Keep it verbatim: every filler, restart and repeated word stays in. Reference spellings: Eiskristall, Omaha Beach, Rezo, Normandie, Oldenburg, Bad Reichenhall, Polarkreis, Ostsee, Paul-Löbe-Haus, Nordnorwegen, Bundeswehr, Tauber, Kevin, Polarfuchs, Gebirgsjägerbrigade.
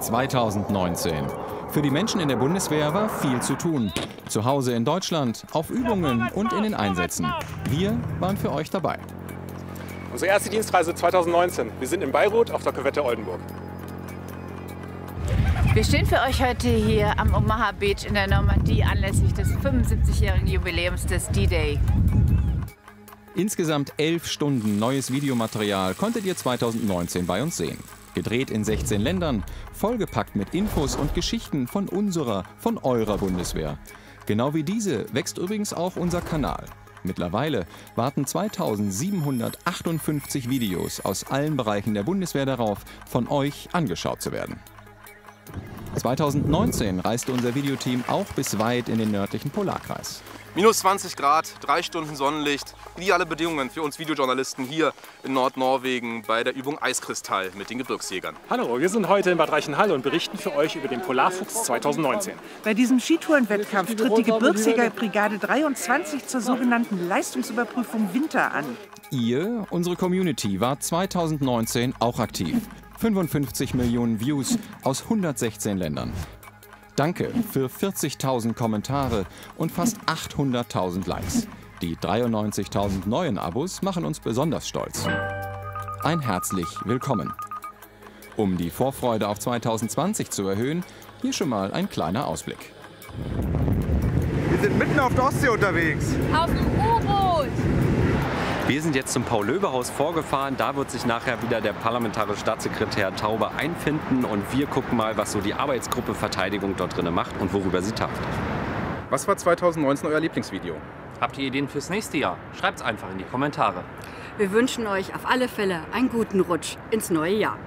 zweitausendneunzehn. Für die Menschen in der Bundeswehr war viel zu tun. Zu Hause in Deutschland, auf Übungen und in den Einsätzen. Wir waren für euch dabei. Unsere erste Dienstreise zweitausendneunzehn. Wir sind in Beirut auf der Korvette Oldenburg. Wir stehen für euch heute hier am Omaha Beach in der Normandie anlässlich des fünfundsiebzigjährigen Jubiläums des D-Day. Insgesamt elf Stunden neues Videomaterial konntet ihr zweitausendneunzehn bei uns sehen. Gedreht in sechzehn Ländern, vollgepackt mit Infos und Geschichten von unserer, von eurer Bundeswehr. Genau wie diese wächst übrigens auch unser Kanal. Mittlerweile warten zweitausendsiebenhundertachtundfünfzig Videos aus allen Bereichen der Bundeswehr darauf, von euch angeschaut zu werden. zweitausendneunzehn reiste unser Videoteam auch bis weit in den nördlichen Polarkreis. minus zwanzig Grad, drei Stunden Sonnenlicht, ideale Bedingungen für uns Videojournalisten hier in Nordnorwegen bei der Übung Eiskristall mit den Gebirgsjägern. Hallo, wir sind heute in Bad Reichenhall und berichten für euch über den Polarfuchs zweitausendneunzehn. Bei diesem Skitourenwettkampf tritt die Gebirgsjägerbrigade dreiundzwanzig zur sogenannten Leistungsüberprüfung Winter an. Ihr, unsere Community, war zweitausendneunzehn auch aktiv. fünfundfünfzig Millionen Views aus hundertsechzehn Ländern. Danke für vierzigtausend Kommentare und fast achthunderttausend Likes. Die dreiundneunzigtausend neuen Abos machen uns besonders stolz. Ein herzlich willkommen. Um die Vorfreude auf zweitausendzwanzig zu erhöhen, hier schon mal ein kleiner Ausblick. Wir sind mitten auf der Ostsee unterwegs. Auf dem U-Boot. Wir sind jetzt zum Paul-Löbe-Haus vorgefahren. Da wird sich nachher wieder der parlamentarische Staatssekretär Tauber einfinden. Und wir gucken mal, was so die Arbeitsgruppe Verteidigung dort drinnen macht und worüber sie tagt. Was war zweitausendneunzehn euer Lieblingsvideo? Habt ihr Ideen fürs nächste Jahr? Schreibt's einfach in die Kommentare. Wir wünschen euch auf alle Fälle einen guten Rutsch ins neue Jahr.